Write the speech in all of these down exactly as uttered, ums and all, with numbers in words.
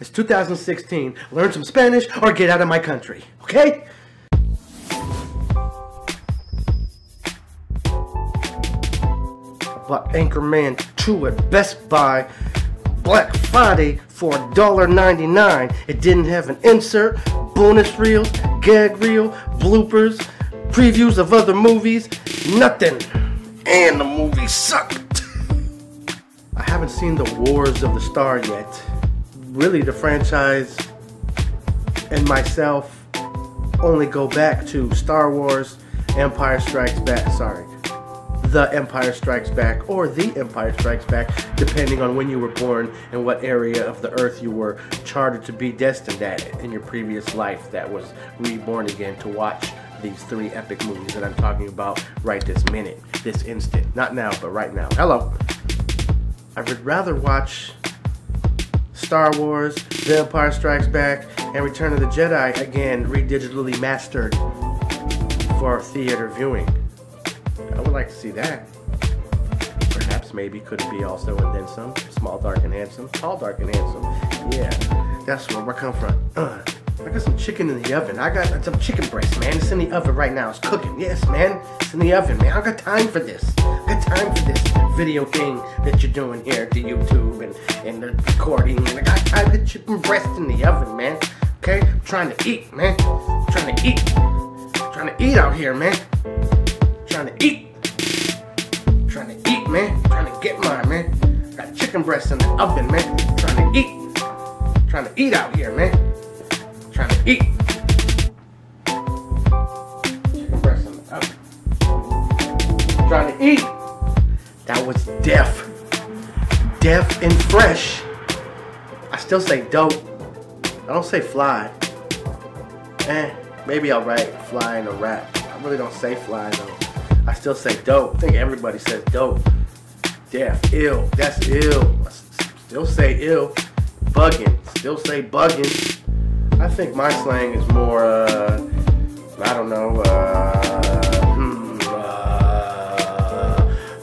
It's two thousand sixteen. Learn some Spanish or get out of my country, okay? Bought Anchorman two at Best Buy Black Friday for a dollar ninety-nine. It didn't have an insert, bonus reels, gag reel, bloopers, previews of other movies, nothing. And the movie sucked. I haven't seen The Wars of the Star yet. Really, the franchise and myself only go back to Star Wars, Empire Strikes Back, sorry. The Empire Strikes Back, or The Empire Strikes Back, depending on when you were born and what area of the earth you were chartered to be destined at in your previous life that was reborn again to watch these three epic movies that I'm talking about right this minute, this instant. Not now, but right now. Hello. I would rather watch Star Wars, The Empire Strikes Back, and Return of the Jedi again, redigitally mastered for theater viewing. I would like to see that. Perhaps, maybe, could it be also and then some? Small, dark, and handsome. Tall, dark, and handsome. Yeah, that's where I come from. Uh, I got some chicken in the oven. I got some chicken breast, man. It's in the oven right now. It's cooking. Yes, man. It's in the oven, man. I got time for this. I got time for this video thing that you're doing here to YouTube and, and the recording. And I got time for chicken breast in the oven, man. Okay? I'm trying to eat, man. I'm trying to eat. I'm trying to eat out here, man. Trying to eat, I'm trying to eat, man. I'm trying to get mine, man. I got chicken breasts in the oven, man. I'm trying to eat, I'm trying to eat out here, man. I'm trying to eat. Chicken breasts in the oven. I'm trying to eat. That was deaf, deaf and fresh. I still say dope. I don't say fly. Eh, maybe I'll write fly in a rap. I really don't say fly though. I still say dope. I think everybody says dope. Deaf, ill, that's ill. I still say ill. Buggin', still say buggin'. I think my slang is more, uh, I don't know, uh, hmm, uh,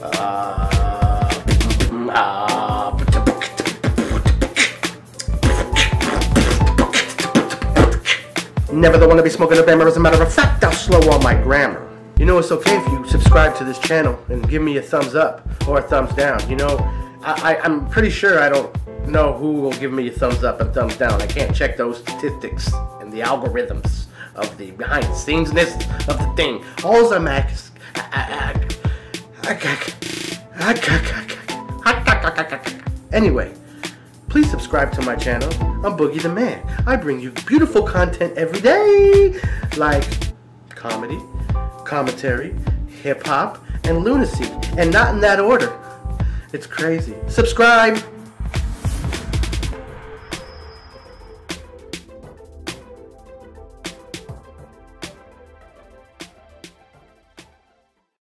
uh, uh, never the one to be smoking a bammer. As a matter of fact, I'll slow on my grammar. You know, it's okay if you subscribe to this channel and give me a thumbs up or a thumbs down. You know, I, I, I'm pretty sure I don't know who will give me a thumbs up and thumbs down. I can't check those statistics and the algorithms of the behind the scenesness of the thing. All I'm asking, anyway, please subscribe to my channel. I'm Boogie the Man. I bring you beautiful content every day, like comedy, commentary, hip-hop, and lunacy, and not in that order. It's crazy. Subscribe!